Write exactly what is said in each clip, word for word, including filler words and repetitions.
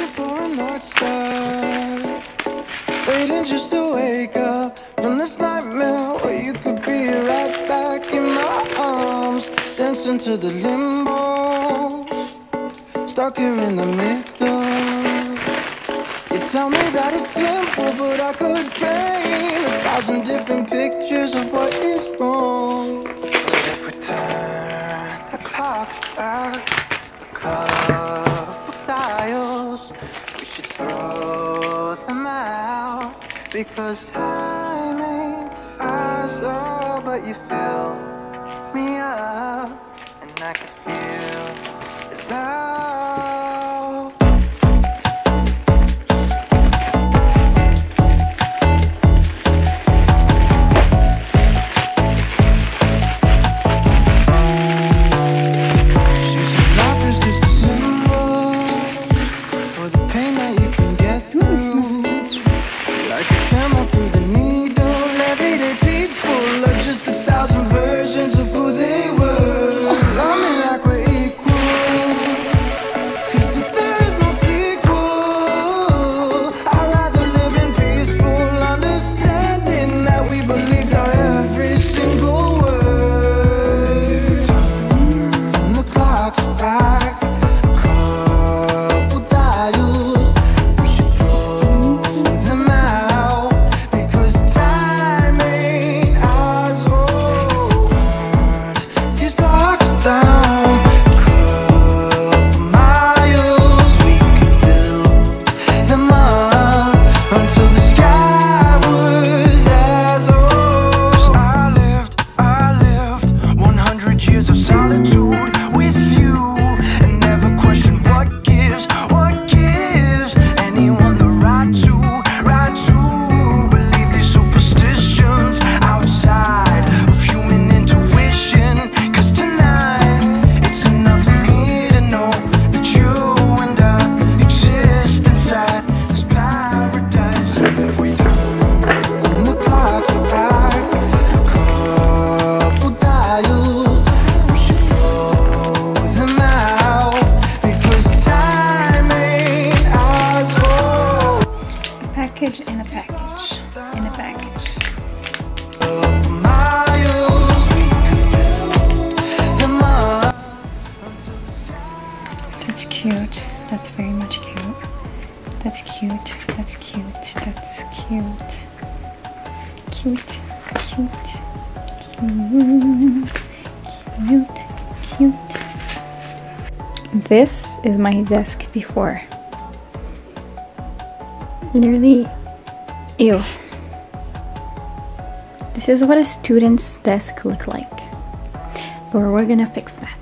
searching for a North Star, waiting just to wake up from this nightmare where you could be right back in my arms, dancing to the limbo, stuck here in the middle. You tell me that it's simple, but I could paint a thousand different pictures of what is wrong. But if we turn the clock back, couple dials, we should throw them out, because time ain't ours, oh, but you fill me up, and I can feel it now. In a package, in a package. That's cute, that's very much cute. That's cute, that's cute, that's cute. Cute, cute, cute, cute, cute. This is my desk before. Literally, ew. This is what a student's desk look like, but we're gonna fix that.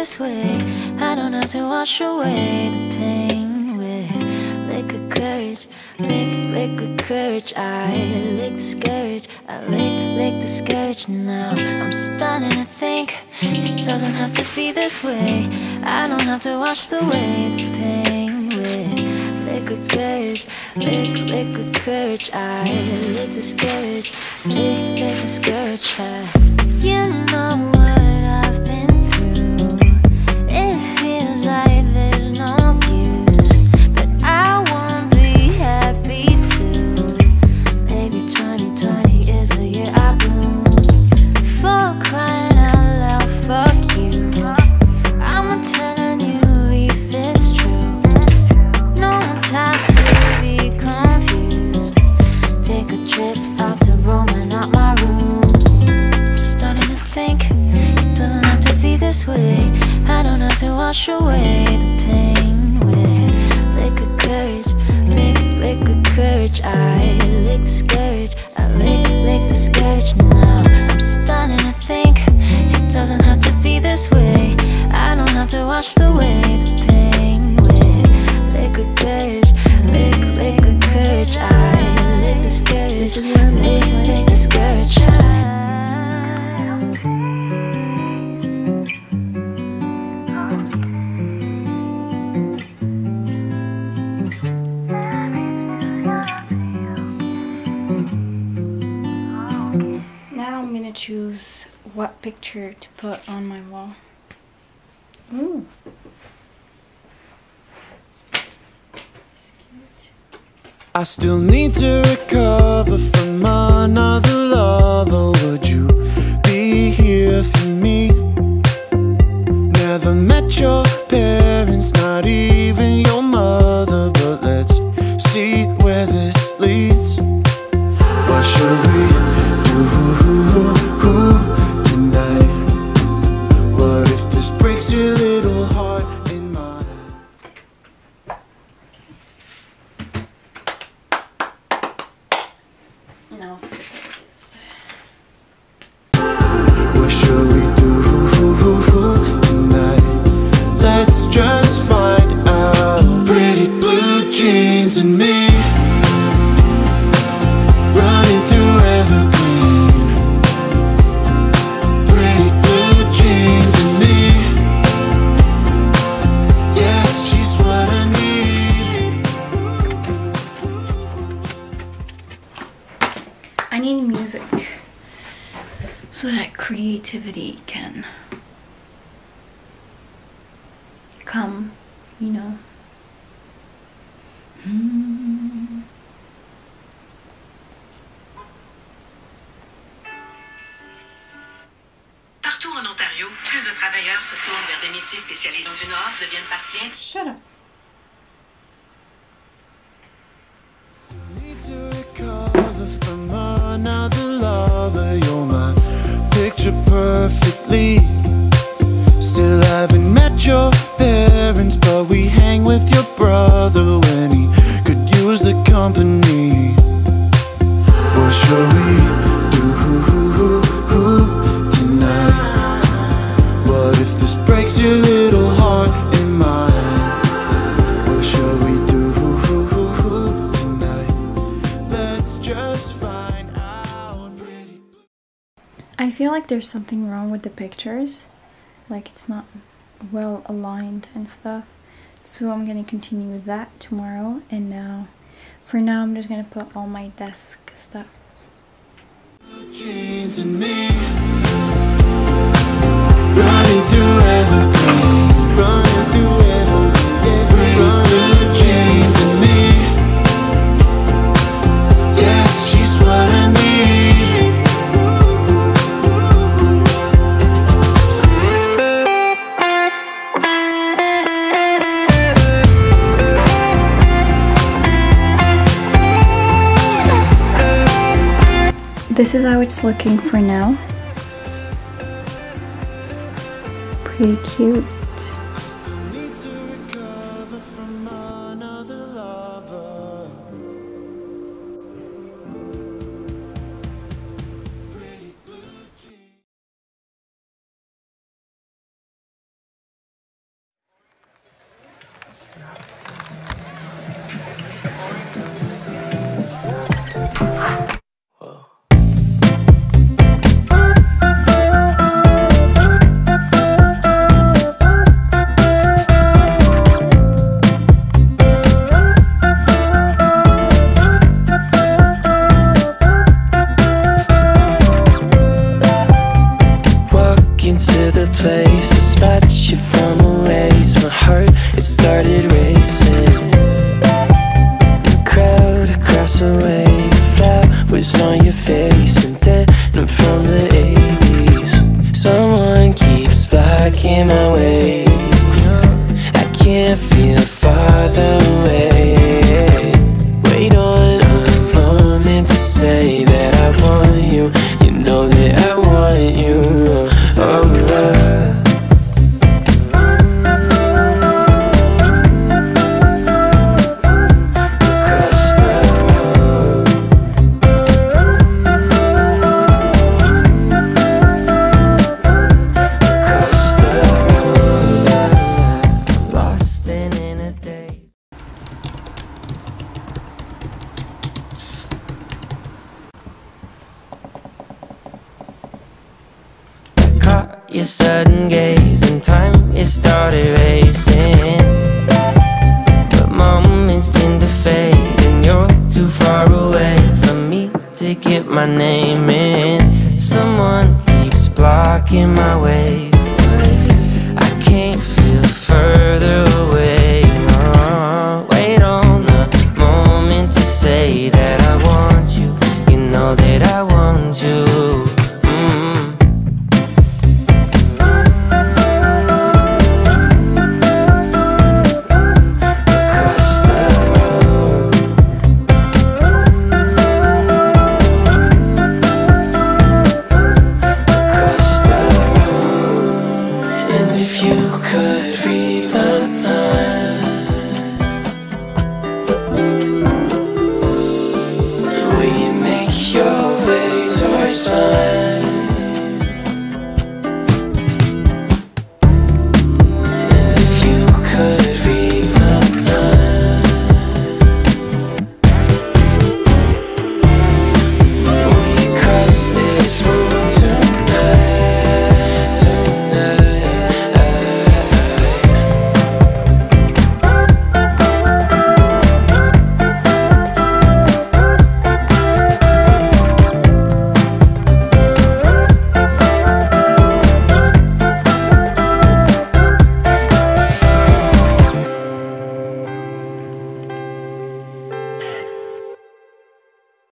This way, I don't have to wash away the pain with liquid courage, lick, liquid courage. I lick the scourge, I lick, lick the scourge. Now I'm starting to think it doesn't have to be this way. I don't have to wash away the pain with liquid courage, lick, liquid courage. I lick the scourge, lick, lick the scourge. I, you know what I've been. Like there's no use, but I won't be happy too. Maybe twenty twenty is the year I bloom. For crying out loud, fuck you. I'ma tell you if it's true. No time to be confused. Take a trip out to Rome and out my room. I'm starting to think it doesn't have to be this way. I don't have to wash away the pain with liquid courage, lick, liquid courage. I lick the scourge, I lick, lick the scourge. Now I'm starting to think it doesn't have to be this way. I don't have to wash away the pain with liquid courage, lick, liquid courage. I lick the scourge, lick, lick the scourge. I, Now I'm gonna choose what picture to put on my wall. Ooh. I still need to recover from another lover. Would you be here for me? Never met your parents, not even your mother, but let's see where this leads. What should we do tonight? What if this breaks your little heart in mine? No, what should we do tonight? Let's just find out. Pretty blue jeans and me running through Evergreen. Pretty blue jeans and me. Yeah, she's what I need. I need music so that creativity can come, you know. Mm. Partout en Ontario, plus de travailleurs se tournent vers des métiers spécialisés du Nord, deviennent partie. Shut up. Need to recover from another lover. You're my picture perfectly. Still haven't met your parents, but we hang with your brother when he could use the company. What shall we do tonight? What if this breaks your little heart in mine? What shall we do tonight? Let's just find out. I feel like there's something wrong with the pictures. Like it's not well aligned and stuff, so I'm gonna continue with that tomorrow. And now for now I'm just gonna put all my desk stuff. Jeans and me running through Evergreen, running through This is how it's looking for now. Pretty cute. I still need to recover from another lover. Pretty blue jeans. Your sudden gaze and time, it started racing, but moments tend to fade and you're too far away from me to get my name in. So rocking my wave. I can't feel